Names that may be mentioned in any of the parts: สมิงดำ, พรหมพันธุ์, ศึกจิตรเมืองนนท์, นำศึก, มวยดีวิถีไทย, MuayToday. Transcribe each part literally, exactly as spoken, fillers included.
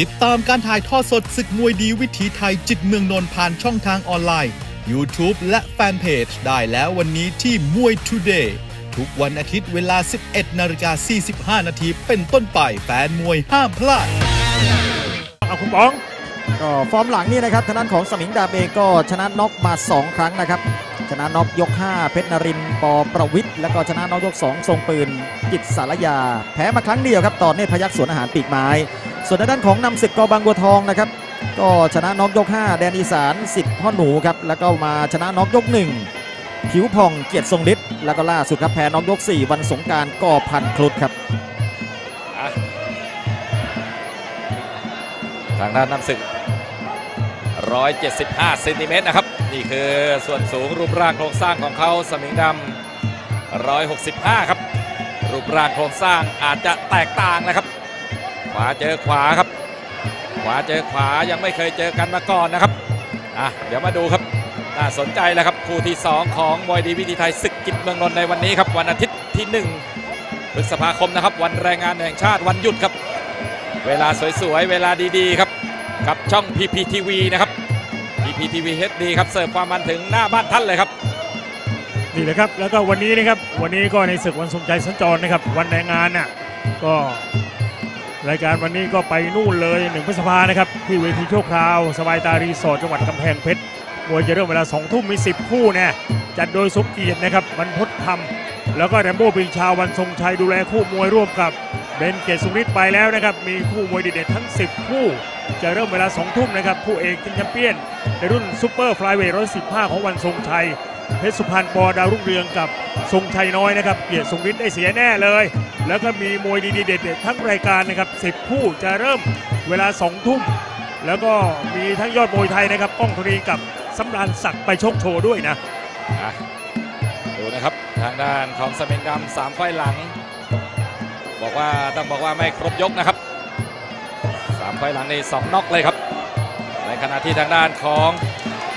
ติดตามการถ่ายทอดสดศึกมวยดีวิถีไทยจิตเมืองนนท์ผ่านช่องทางออนไลน์ ยูทูบ และแฟนเพจได้แล้ววันนี้ที่มวย ทูเดย์ ทุกวันอาทิตย์เวลา สิบเอ็ดนาฬิกาสี่สิบห้านาทีเป็นต้นไปแฟนมวยห้ามพลาดเอาคุณป๋องก็ฟอร์มหลังนี่นะครับทางด้านของสมิงดาเบก็ชนะน็อกมาสองครั้งนะครับชนะน็อกยกห้าเพชรนรินทร์ปอประวิทย์และก็ชนะน็อกยกสองทรงปืนกิจสารยาแพ้มาครั้งเดียวครับตอนนี้พยัคฆ์สวนอาหารปีกไม้ส่วนด้านของนำศึกกบางบัวทองนะครับก็ชนะน็อกยกห้าแดนอีสานสิทธิ์พ่อหนูครับแล้วก็มาชนะน็อกยกหนึ่งผิวพองเกียรติทรงฤทธิ์แล้วก็ล่าสุดครับแพ้น็อกยกสี่วันสงกรานต์ก่อพันครุฑครับทางด้านนำศึกหนึ่งร้อยเจ็ดสิบห้าเซนติเมตรนะครับนี่คือส่วนสูงรูปร่างโครงสร้างของเขาสมิงดำหนึ่งร้อยหกสิบห้าครับรูปร่างโครงสร้างอาจจะแตกต่างนะครับขวาเจอขวาครับขวาเจอขวายังไม่เคยเจอกันมาก่อนนะครับอ่ะเดี๋ยวมาดูครับน่าสนใจแล้วครับคู่ที่สองของมวยดีวิถีไทยศึกจิตเมืองนนท์ในวันนี้ครับวันอาทิตย์ที่หนึ่งพฤษภาคมนะครับวันแรงงานแห่งชาติวันหยุดครับเวลาสวยๆเวลาดีๆครับกับช่อง พีพีทีวี นะครับ พีพีทีวี เอชดี ครับเสิร์ฟความมันถึงหน้าบ้านท่านเลยครับนี่แหละครับแล้วก็วันนี้นะครับวันนี้ก็ในศึกวันทรงใจสัญจรนะครับวันแรงงานน่ะก็รายการวันนี้ก็ไปนู่นเลยหนึ่งพฤษภานะครับที่เวทีชั่วคราวสบายตารีสอร์ทจังหวัดกำแพงเพชรมวยจะเริ่มเวลาสองทุ่มมีสิบคู่เนี่ยจัดโดยสมเกียรตินะครับบรรพตธรรมแล้วก็แรมโบ้ปรีชาวันทรงชัยดูแลคู่มวยร่วมกับเบนเกียรติสุริศไปแล้วนะครับมีคู่มวยเด็ดๆทั้งสิบคู่จะเริ่มเวลาสองทุ่มนะครับคู่เอกชิงแชมเปี้ยนในรุ่นซูเปอร์ฟลายเวทหนึ่งร้อยสิบห้าของวันทรงชัยเพชรสุพรรณปอดาวรุ่งเรืองกับทรงชัยน้อยนะครับเกียรติทรงฤทธิ์ได้เสียแน่เลยแล้วก็มีมวยดีๆเด็ดๆทั้งรายการนะครับสิบคู่จะเริ่มเวลาสองทุ่มแล้วก็มีทั้งยอดมวยไทยนะครับก้องธรีกับสำราญศักดิ์ไปชกโชว์ด้วยนะดูนะครับทางด้านของสมิงดำสามไฟหลังบอกว่าต้องบอกว่าไม่ครบยกนะครับสามไฟหลังในสองน็อกเลยครับในขณะที่ทางด้านของ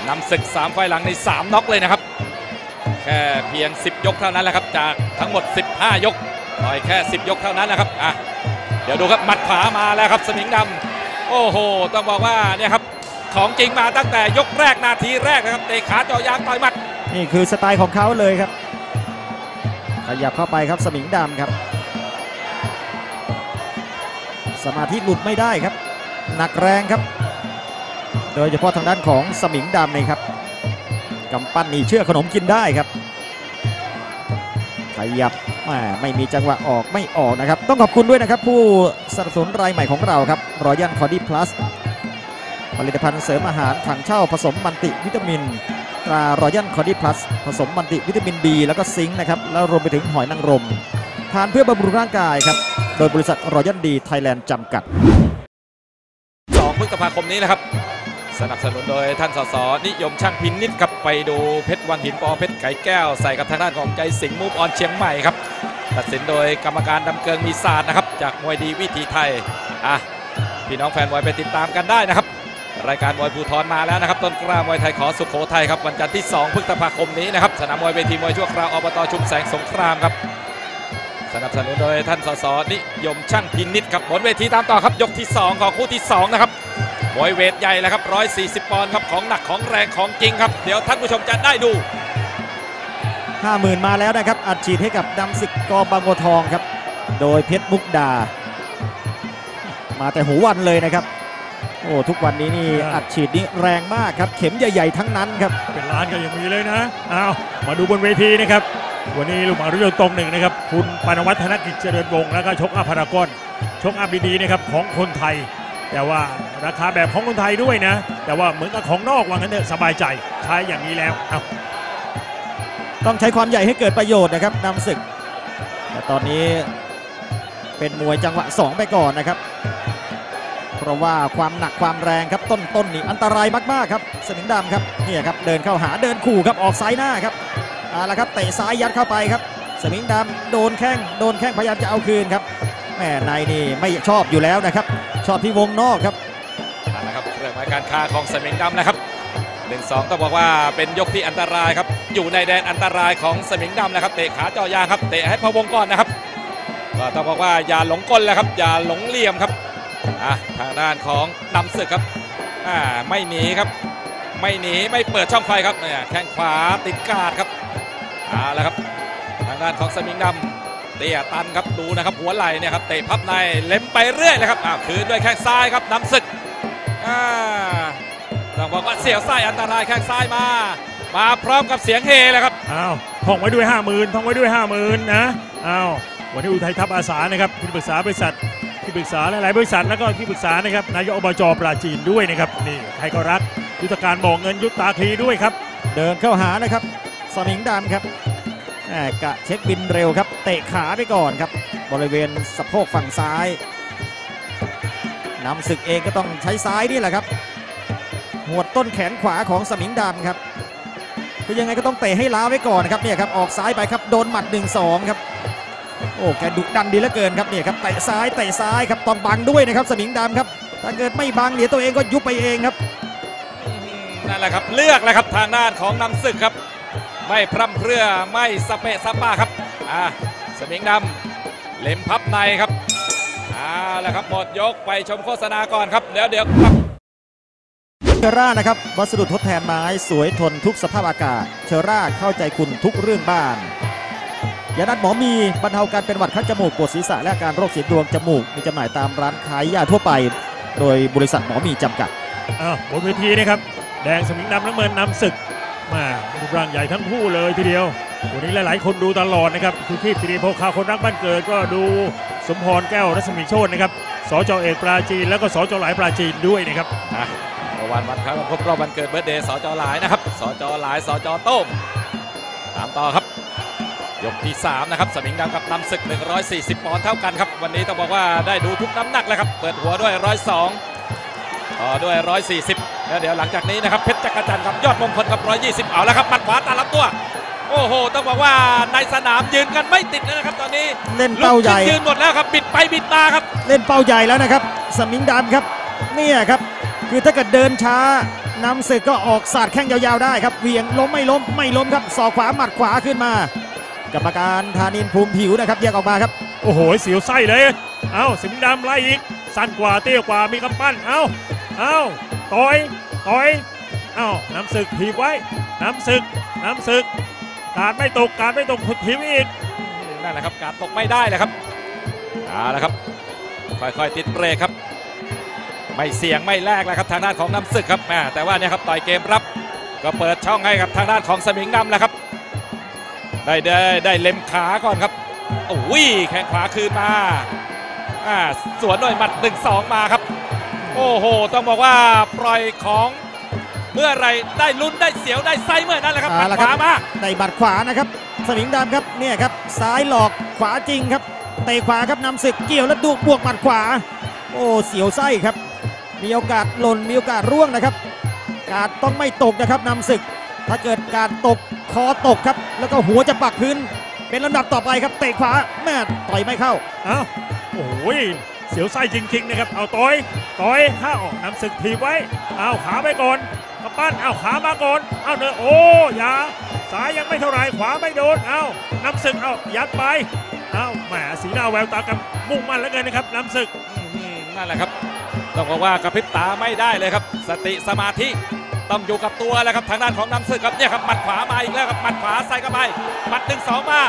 นำศึกสามไฟหลังในสามน็อกเลยนะครับแค่เพียงสิบยกเท่านั้นแหละครับจากทั้งหมดสิบห้ายกต่อยแค่สิบยกเท่านั้นแหละครับอ่ะเดี๋ยวดูครับหมัดขวามาแล้วครับสมิงดำโอ้โหต้องบอกว่าเนี่ยครับของจริงมาตั้งแต่ยกแรกนาทีแรกนะครับเตะขาเจาะยางต่อยหมัดนี่คือสไตล์ของเขาเลยครับขยับเข้าไปครับสมิงดำครับสมาธิหลุดไม่ได้ครับหนักแรงครับโดยเฉพาะทางด้านของสมิงดำนี่ครับกำปั้นนี่เชื่อขนมกินได้ครับขยับมาไม่มีจังหวะออกไม่ออกนะครับต้องขอบคุณด้วยนะครับผู้สนับสนุนรายใหม่ของเราครับรอยัลคอร์ดี้พลัสผลิตภัณฑ์เสริมอาหารถังเช่าผสมมัลติวิตามินตรารอยัลคอร์ดี้พลัสผสมมัลติวิตามิน บี แล้วก็ซิงค์นะครับแล้วรวมไปถึงหอยนางรมทานเพื่อบำรุงร่างกายครับโดยบริษัทรอยัลดีไทยแลนด์จำกัดสองพฤษภาคมนี้นะครับสนับสนุนโดยท่านสสนิยมช่างพินิจครับไปดูเพชรวันหินปอเพชรไก่แก้วใส่กับทางด้านของใจสิงห์มูฟออนเชียงใหม่ครับตัดสินโดยกรรมการดำเกิงมีศาสตร์นะครับจากมวยดีวิถีไทยอ่ะพี่น้องแฟนมวยไปติดตามกันได้นะครับรายการมวยภูธรมาแล้วนะครับต้นกล้ามวยไทยขอสุโขทัยครับวันจันทร์ที่สองพฤษภาคมนี้นะครับสนามมวยเวทีมวยชั่วคราวอบตชุมแสงสงครามครับสนับสนุนโดยท่านสสนิยมช่างพินิจครับบนเวทีตามต่อครับยกที่สองของคู่ที่สองนะครับมวยเวทใหญ่แล้วครับหนึ่งร้อยสี่สิบปอนด์ครับของหนักของแรงของจริงครับเดี๋ยวท่านผู้ชมจะได้ดู ห้าหมื่น มาแล้วนะครับอัดฉีดให้กับดำศึกกบางบัวทองครับโดยเพชรมุกดามาแต่หัววันเลยนะครับโอ้ทุกวันนี้นี่อัดฉีดนี่แรงมากครับเข็มใหญ่ๆทั้งนั้นครับเป็นล้านก็ยังมีเลยนะอ้าวมาดูบนเวทีนะครับวันนี้ลูกหมารุ่นตรงหนึ่งนะครับคุณปานวัฒน์ธนกิจเจริญวงศ์แล้วก็ชกอัพพารากอนชกอัพดีๆนะครับของคนไทยแต่ว่าราคาแบบของคนไทยด้วยนะแต่ว่าเหมือนกับของนอกว่างั้นเถอะสบายใจใช้อย่างนี้แล้วเอาต้องใช้ความใหญ่ให้เกิดประโยชน์นะครับนำศึกแต่ตอนนี้เป็นมวยจังหวะสองไปก่อนนะครับเพราะว่าความหนักความแรงครับต้นๆ นี่อันตรายมากๆครับสมิงดำครับนี่ครับเดินเข้าหาเดินขู่ครับออกซ้ายหน้าครับเอาละครับเตะซ้ายยัดเข้าไปครับสมิงดำโดนแข้งโดนแข้งพยายามจะเอาคืนครับแม่นายนี่ไม่ชอบอยู่แล้วนะครับชอบที่วงนอกครับเอาละครับเรื่องการค้าของสมิงดำนะครับหนึ่งสองต้องบอกว่าเป็นยกที่อันตรายครับอยู่ในแดนอันตรายของสมิงดำนะครับเตะขาเจาะยางครับเตะให้พะวงก่อนนะครับก็ต้องบอกว่าอย่าหลงกลแล้วครับอย่าหลงเหลี่ยมครับ อ่ะทางด้านของนำศึกครับอ่าไม่หนีครับไม่หนีไม่เปิดช่องไฟครับเนี่ยแข้งขวาติดการ์ดครับอ่าแล้วครับทางด้านของสมิงดำเตะตันครับดูนะครับหัวไหล่เนี่ยครับเตะพับในเล็มไปเรื่อยเลยครับอ่าคืนด้วยแข้งซ้ายครับนำศึกอ่าต้องบอกว่าเสียวไส้อันตรายแข้งซ้ายมามาพร้อมกับเสียงเฮเลยครับอ้าวท่องไว้ด้วย ห้าหมื่น ท่องไว้ด้วย ห้าหมื่น นะอ้าววันนี้อุทัยทัพอาสานะครับที่ปรึกษาบริษัทที่ปรึกษาหลายบริษัทแล้วก็ที่ปรึกษานะครับนายกอบจปราจีนด้วยนะครับนี่ไทยก็รักยุทธการบอกเงินยุทธตาทีด้วยครับเดินเข้าหานะครับสมิงดำครับกะเช็คบินเร็วครับเตะขาไปก่อนครับบริเวณสะโพกฝั่งซ้ายนำศึกเองก็ต้องใช้ซ้ายนี่แหละครับหวดต้นแขนขวาของสมิงดำครับคือยังไงก็ต้องเตะให้ล้าไว้ก่อนครับเนี่ยครับออกซ้ายไปครับโดนหมัด หนึ่งสอง ครับโอ้แกดุดันดีเหลือเกินครับเนี่ยครับเตะซ้ายเตะซ้ายครับต้องบังด้วยนะครับสมิงดำครับถ้าเกิดไม่บังเดี๋ยวตัวเองก็ยุบไปเองครับนั่นแหละครับเลือกแล้วครับทางด้านของนำศึกครับไม่พร่ำเพรื่อไม่สเปะสปาครับอ่าสมิงดำเล็มพับในครับอ่าแล้วครับหมดยกไปชมโฆษณาก่อนครับเดี๋ยวเดี๋ยวครับเชอร่านะครับวัสดุทดแทนไม้สวยทนทุกสภาพอากาศเชอร่าเข้าใจคุณทุกเรื่องบ้านยานัดหมอมีบรรเทาการเป็นหวัดคัดจมูกปวดศีรษะและอาการโรคเสียดดวงจมูกมีจำหน่ายตามร้านขายยาทั่วไปโดยบริษัทหมอมีจำกัดอ้าวบนเวทีนะครับแดงสมิงดำน้ำเงินนำศึกมารูปร่างใหญ่ทั้งคู่เลยทีเดียววันนี้หลายๆคนดูตลอดนะครับคุณทีพศิริโภคาคนรักบ้านเกิดก็ดูสมพรแก้วรัศมีโชตินะครับสจเอกปราจีนแล้วก็สจหลายปราจีนด้วยนะครับวันวันครับครบรอบวันเกิดเบิร์ธเดย์สจหลายนะครับสจหลายสจโต้มตามต่อครับยกที่สามนะครับสมิงดำกับนำศึกหนึ่งร้อยสี่สิบปอนด์เท่ากันครับวันนี้ต้องบอกว่าได้ดูทุกน้ำหนักเลยครับเปิดหัวด้วยหนึ่งร้อยสองต่อด้วยหนึ่งร้อยสี่สิบแล้วเดี๋ยวหลังจากนี้นะครับเพชรจักรจันทร์กับยอดมงคลกับหนึ่งร้อยยี่สิบเอาแล้วครับปัดขวาตาลับตัวโอ้โหต้องบอกว่าในสนามยืนกันไม่ติดแล้วนะครับตอนนี้เล่นเป้าใหญ่ยืนหมดแล้วครับบิดไปบิดมาครับเล่นเป้าใหญ่แล้วนะครับสมิงดำครับเนี่ยครับคือถ้าเกิดเดินช้านำศึกก็ออกสาดแข้งยาวๆได้ครับเวียงล้มไม่ล้มไม่ล้มครับศอกขวาหมัดขวาขึ้นมากรรมการธานินภูมิผิวนะครับแยกออกมาครับโอ้โหเสียวไส้เลยเอ้าสิงห์ดำไล่อีกสั้นกว่าเตี้ยกว่ามีกำปั้นเอ้าเอ้าต่อยต่อยเอ้านำศึกถีบไว้นำศึกนำศึกการไม่ตกการไม่ตกขุดถีบอีกนั่นแหละครับการตกไม่ได้เลยครับเอาละครับค่อยๆติดเบรกครับไม่เสี่ยงไม่แลกแล้วครับทางด้านของนำศึกครับแต่ว่าเนี่ยครับต่อยเกมรับก็เปิดช่องให้กับทางด้านของสมิงดำแล้วครับได้ได้ได้เล็มขาก่อนครับโอ้ยแข้งขวาคืนมาสวนหน่อยหมัด หนึ่งสอง มาครับโอ้โหต้องบอกว่าปล่อยของเมื่อไรได้ลุ้นได้เสียวได้ไส้เมื่อนั้นแหละครับหมัดขวามาได้หมัดขวานะครับสมิงดำครับเนี่ยครับซ้ายหลอกขวาจริงครับเตะขวาครับนำศึกเกี่ยวแล้วดูบวกหมัดขวาโอ้เสียวไส้ครับมีโอกาสหล่นมีโอกาสร่วงนะครับการต้องไม่ตกนะครับนำศึกถ้าเกิดการตกคอตกครับแล้วก็หัวจะปักพื้นเป็นลำดับต่อไปครับเตะขวาแม่ต่อยไม่เข้าอ้าวโอ้ยเสียวไส้จริงๆนะครับเอาต่อยต่อยข้าวน้ำศึกถีบไว้เอาขาไปก่อนกระปั้นเอาขามาก่อนเอาเนอโอ้ยาสายยังไม่เท่าไรขวาไม่โดนเอาน้ำศึกเอายัดไปเอาแหมสีหน้าแววตากำมุ่งมั่นแล้วกันนะครับน้ำศึกนั่นแหละครับต้องบอกว่ากระพริบตาไม่ได้เลยครับสติสมาธิต้องอยู่กับตัวแล้วครับทางด้านของนำศึกครับเนี่ยครับหมัดขวามาอีกแล้วครับหมัดขวาใส่เข้าไปหมัด หนึ่งสอง มา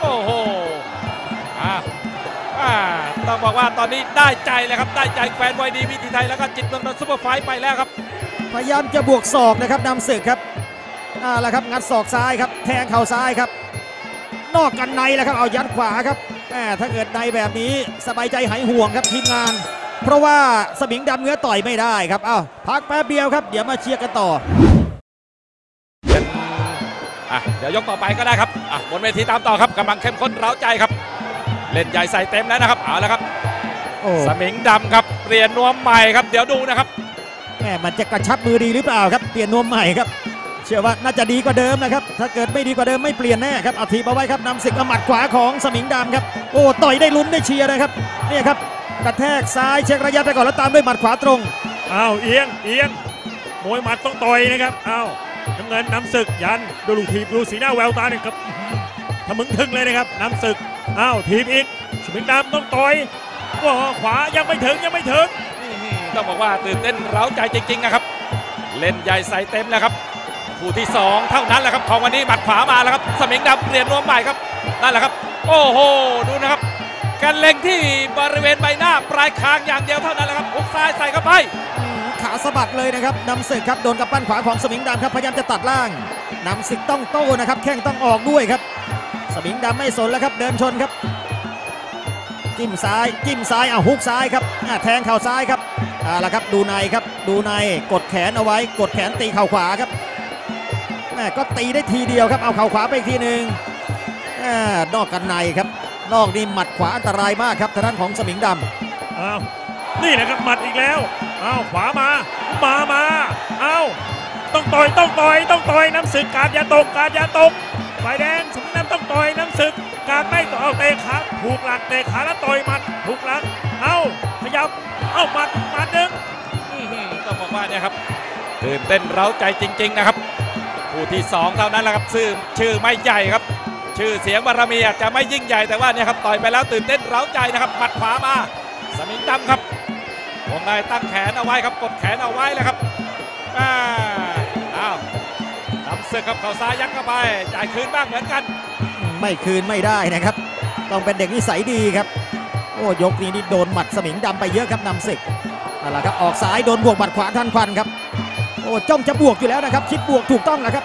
โอ้โหอ่าอ่าต้องบอกว่าตอนนี้ได้ใจเลยครับได้ใจแฟนมวยดีวิถีไทยแล้วก็จิตเมืองนนท์ซุปเปอร์ไฟท์ไปแล้วครับพยายามจะบวกศอกนะครับนำศึกครับอ่าแล้วครับงัดศอกซ้ายครับแทงเข่าซ้ายครับนอกกันในแล้วครับเอายัดขวาครับอ่าถ้าเกิดในแบบนี้สบายใจหายห่วงครับทีมงานเพราะว่าสมิงดำเนื้อต่อยไม่ได้ครับอ้าวพักแป๊บเดียวครับเดี๋ยวมาเชียร์กันต่ออ่ะเดี๋ยวยกต่อไปก็ได้ครับอ่ะบนเวทีตามต่อครับกำลังเข้มข้นเร้าใจครับเล่นใหญ่ใส่เต็มแล้วนะครับเอาละครับสมิงดำครับเปลี่ยนนวมใหม่ครับเดี๋ยวดูนะครับแหมมันจะกระชับมือดีหรือเปล่าครับเปลี่ยนนวมใหม่ครับเชื่อว่าน่าจะดีกว่าเดิมนะครับถ้าเกิดไม่ดีกว่าเดิมไม่เปลี่ยนแน่ครับเอาทีเอาไว้ครับนำศึกหมัดขวาของสมิงดำครับโอ้ต่อยได้ลุ้นได้เชียร์นะครับนี่ครับกระแทกซ้ายเช็คระยะไปก่อนแล้วตามด้วยหมัดขวาตรงอ้าวเอียงเอียงมวยหมัดต้องต่อยนะครับอ้าวน้ำเงินนำศึกยันดูลูกทีบดูสีหน้าแววตาเนี่ยครับทะมึงทึ่งเลยนะครับนำศึกอ้าวทีบอีกสมิงดำต้องต่อย โอ้โหขวายังไม่ถึงยังไม่ถึงต้องบอกว่าตื่นเต้นเร้าใจจริงๆนะครับเล่นใหญ่ใส่เต็มแล้วครับคู่ที่สองเท่านั้นแหละครับของวันนี้หมัดขวามาแล้วครับสมิงดำเปลี่ยนรวมใหม่ครับนั่นแหละครับโอ้โหดูนะครับการเล็งที่บริเวณใบหน้าปลายคางอย่างเดียวเท่านั้นแหละครับหุกซ้ายใส่เข้าไปขาสะบัดเลยนะครับนำศึกครับโดนกับปั้นขวาของสมิงดำครับพยายามจะตัดล่างนำศึกต้องโต้นะครับแข้งต้องออกด้วยครับสมิงดำไม่สนแล้วครับเดินชนครับจิ้มซ้ายจิ้มซ้ายเอาฮุกซ้ายครับแทงเข่าซ้ายครับเอาละครับดูในครับดูในกดแขนเอาไว้กดแขนตีเข่าขวาครับแม่ก็ตีได้ทีเดียวครับเอาเข่าขวาไปอีกทีหนึ่งนอกกันในครับนอกนี่หมัดขวาอันตรายมากครับทางด้านของสมิงดำเอานี่แหละครับหมัดอีกแล้วเอาขวามามามาเอาต้องต่อยต้องต่อยต้องต่อยน้ำศึกกาดอย่าตกกาดอย่าตกฝ่ายแดงสมิงดำต้องต่อยน้ำศึกกาดไม่ต่อยเอาเตะขาถูกหลักเตะขาแล้วต่อยหมัดถูกหลักเอาขยับเอาหมัดหมัดหนึ่งต้องบอกว่าเนี่ยครับตื่นเต้นเร้าใจจริงๆนะครับผู้ที่สองเท่านั้นแหละครับชื่อชื่อไม่ใหญ่ครับชื่อเสียงบารมีอาจจะไม่ยิ่งใหญ่แต่ว่าเนี่ยครับต่อยไปแล้วตื่นเต้นเร้าใจนะครับหมัดขวามาสมิงดำครับวงในตั้งแขนเอาไว้ครับกดแขนเอาไว้แล้วครับอ้าวน้ำศึกครับเข่าซ้ายยัดเข้าไปจ่ายคืนบ้างเหมือนกันไม่คืนไม่ได้นะครับต้องเป็นเด็กนิสัยดีครับโอ้ยกนี้นี่โดนหมัดสมิงดำไปเยอะครับน้ำศึกอะไรครับออกซ้ายโดนบวกหมัดขวาทันควันครับโอ้จ้องจะบวกอยู่แล้วนะครับคิดบวกถูกต้องนะครับ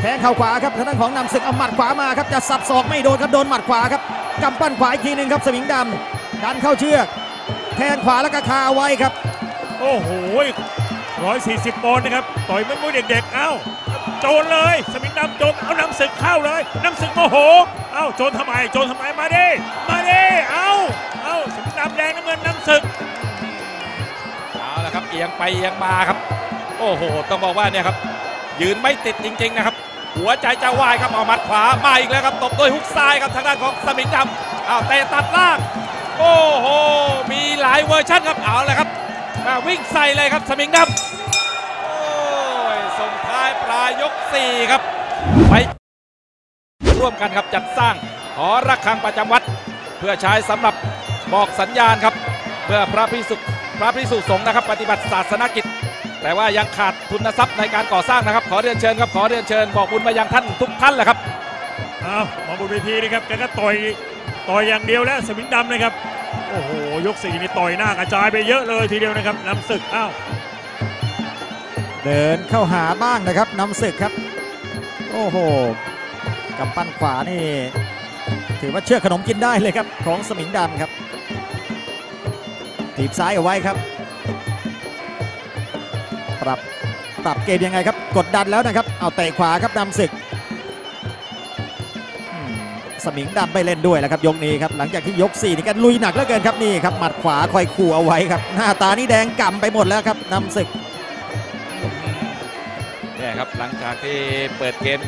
แทงเข่าขวาครับทางด้านของน้ำศึกเอาหมัดขวามาครับจะสับศอกไม่โดนครับโดนหมัดขวาครับกำปั้นขวาอีกทีหนึ่งครับสมิงดำดันเข้าเชือกแทงขวาแล้วก็คาไว้ครับโอ้โหหนึ่งร้อยสี่สิบปอนด์นะครับต่อยไม่มุ้ยเด็กๆเอ้าโจนเลยสมิงดำโจนเอาน้ำศึกเข้าเลยน้ำศึกโมโหเอ้าโจนทำไมโจนทำไมมาดิมาดิเอ้าเอ้าสมิงดำแดงน้ำเงินน้ำศึกเอาละครับเอียงไปเอียงมาครับโอ้โหต้องบอกว่าเนี่ยครับยืนไม่ติดจริงๆนะครับหัวใจจะวายครับเอาหมัดขวามาอีกแล้วครับตบด้วยฮุกซ้ายครับทางด้านของสมิงดำเอาเตะตัดล่างโอ้โหมีหลายเวอร์ชันครับเอาเลยครับวิ่งใส่เลยครับสมิงดำโอ้ยส่งท้ายปลายยกสี่ครับไปร่วมกันครับจัดสร้างหอระฆังประจำวัดเพื่อใช้สำหรับบอกสัญญาณครับเพื่อพระภิกษุพระภิกษุสงฆ์นะครับปฏิบัติศาสนกิจแต่ว่ายังขาดทุนทรัพย์ในการก่อสร้างนะครับขอเรียนเชิญครับขอเรียนเชิญบอกบุญมายังท่านทุกท่านแหละครับเอาหมอบุญพิธีนะครับแกก็ต่อยต่อยอย่างเดียวแล้วสมิงดำนะครับโอ้โหยกสี่นี่ต่อยหน้ากระจายไปเยอะเลยทีเดียวนะครับน้ำศึกอ้าวเดินเข้าหาบ้างนะครับน้ำศึกครับโอ้โหกำปั้นขวานี่ถือว่าเชือกขนมกินได้เลยครับของสมิงดำครับถีบซ้ายเอาไว้ครับปรับปรับเกมยังไงครับกดดันแล้วนะครับเอาเตะขวาครับน้ำศึกสมิงดำไปเล่นด้วยแล้วครับยกนี้ครับหลังจากที่ยกสี่นี่กันลุยหนักเหลือเกินครับนี่ครับหมัดขวาคอยขู่เอาไว้ครับหน้าตานี่แดงก่ำไปหมดแล้วครับน้ำศึกนี่ครับหลังจากที่เปิดเกม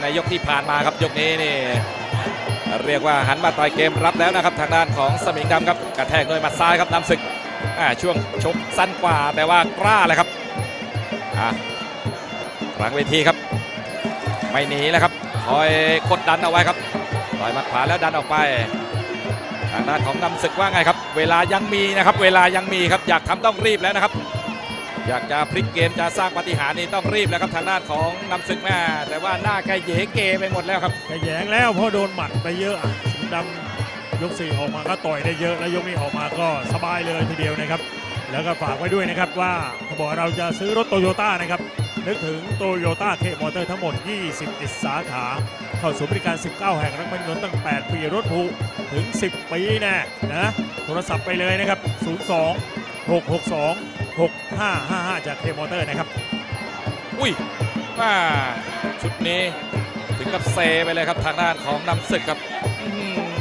ในยกที่ผ่านมาครับยกนี้นี่เรียกว่าหันมาต่อยเกมรับแล้วนะครับทางด้านของสมิงดำครับกระแทกด้วยหมัดซ้ายครับน้ำศึกช่วงชกสั้นกว่าแต่ว่ากล้าเลยครับหลังเวทีครับไม่หนีแล้วครับคอยกดดันเอาไว้ครับต่อยมัดขวาแล้วดันออกไปทางด้านของน้ำศึกว่าไงครับเวลายังมีนะครับเวลายังมีครับอยากทำต้องรีบแล้วนะครับอยากจะพลิกเกมจะสร้างปาฏิหาริย์นี่ต้องรีบแล้วครับทางด้านของน้ำศึกแม่แต่ว่าหน้าแกเยเกไปหมดแล้วครับแกแยงแล้วเพราะโดนหมัดไปเยอะดำยกสี่ออกมาก็ต่อยได้เยอะแล้วยกนี้ออกมาก็สบายเลยทีเดียวนะครับแล้วก็ฝากไว้ด้วยนะครับว่าบอกเราจะซื้อรถโตโยต้านะครับนึกถึงโตโยต้าเคมอเตอร์ทั้งหมดยี่สิบสาขาเข้าสู่บริการสิบเก้าแห่งรักมันนนตั้งแปดปีรถผูถึงสิบปีแน่นะโทรศัพท์ไปเลยนะครับศูนย์สอง หกหกสอง หกห้าห้าห้าจากเคมอเตอร์นะครับอุ้ยมาชุดนี้ถึงกับเซไปเลยครับทางด้านของน้ำศึกครับ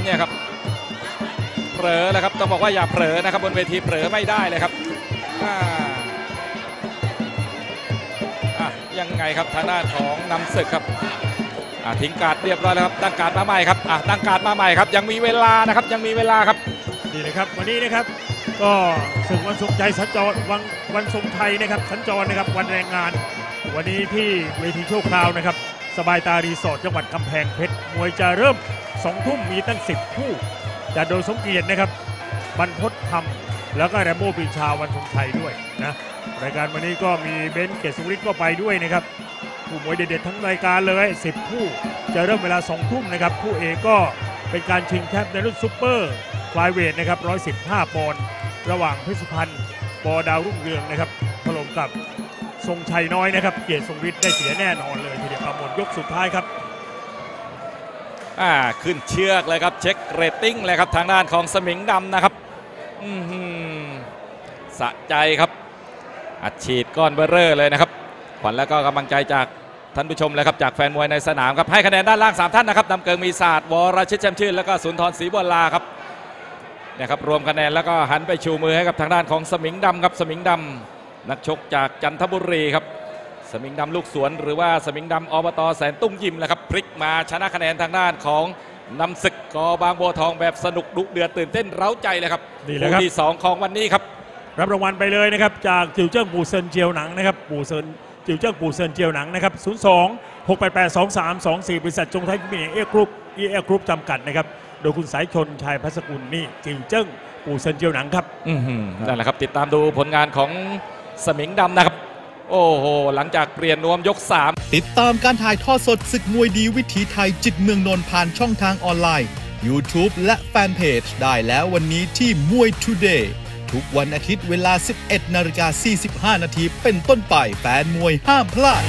เนี่ยครับเผลอแล้วครับต้องบอกว่าอย่าเผลอนะครับบนเวทีเผลอไม่ได้เลยครับยังไงครับทางด้านของน้ำศึกครับทิ้งการ์ดเรียบร้อยแล้วครับตั้งการ์ดมาใหม่ครับตั้งการ์ดมาใหม่ครับยังมีเวลานะครับยังมีเวลาครับดีเลยครับวันนี้นะครับก็ศึกวันทรงใจสัญจรวันวันทรงไทยนะครับสัญจรนะครับวันแรงงานวันนี้ที่เวทีชั่วคราวนะครับสบายตารีสอร์ทจังหวัดกำแพงเพชรมวยจะเริ่มสองทุ่มมีตั้งสิบคู่จัดโดยสมเกียรตินะครับ บรรพตธรรมแล้วก็แรมโบ้ปรีชาวันทรงชัยด้วยนะรายการวันนี้ก็มีเบนซ์เกษสุริศก็ไปด้วยนะครับผู้มวยเด็ดๆทั้งรายการเลยสิบคู่จะเริ่มเวลาสองทุ่มนะครับคู่เอกก็เป็นการชิงแชมป์ในรุ่นซุปเปอร์ไฟเวทนะครับหนึ่งร้อยสิบห้าปอนด์ระหว่างเพชรพันธุ์ปอดาวรุ่งเรืองนะครับถล่มกับทรงชัยน้อยนะครับเกษสุริศได้เสียแน่นอนเลยทีเดียวหมดยกสุดท้ายครับอ่าขึ้นเชือกเลยครับเช็คเรตติ้งเลยครับทางด้านของสมิงดำนะครับสะใจครับอัดฉีดก้อนเบอร์เร่อเลยนะครับขวัญแล้วก็กำลังใจจากท่านผู้ชมเลยครับจากแฟนมวยในสนามครับให้คะแนนด้านล่างสามท่านนะครับนำเกิงมีศาสตร์วรชิตแจ่มชื่นแล้วก็สุนทรศรีบัวลาครับเนี่ยครับรวมคะแนนแล้วก็หันไปชูมือให้กับทางด้านของสมิงดำครับสมิงดำนักชกจากจันทบุรีครับสมิงดำลูกสวนหรือว่าสมิงดำอบต.แสนตุ้งยิมนะครับพลิกมาชนะคะแนนทางด้านของนำศึกกบางบัวทองแบบสนุกดุเดือดตื่นเต้นเร้าใจเลยครับคู่ที่สองของวันนี้ครับรับรางวัลไปเลยนะครับจากจิ๋วเจิ้งปู่เซินเจียวหนังนะครับปู่เซินจิ๋วเจิ้งปู่เซินเจียวหนังนะครับศูนย์ สอง หก แปด แปด สอง สาม สอง สี่บริษัทจงไทยพิมพ์เอเกรุ๊ปเอเอกรุ๊ปจำกัดนะครับโดยคุณสายชนชายพัสกุลนี่จิ๋วเจิ้งปู่เซินเจียวหนังครับนั่นแหละครับติดตามดูผลงานของสมิงดำนะครับโอ้โหหลังจากเปลี่ยนนวมยกสามติดตามการถ่ายทอดสดศึกมวยดีวิถีไทยจิตเมืองนนท์ผ่านช่องทางออนไลน์ ยูทูบ และแฟนเพจได้แล้ววันนี้ที่มวย ทูเดย์ ทุกวันอาทิตย์เวลา สิบเอ็ดนาฬิกาสี่สิบห้านาทีเป็นต้นไปแฟนมวยห้ามพลาด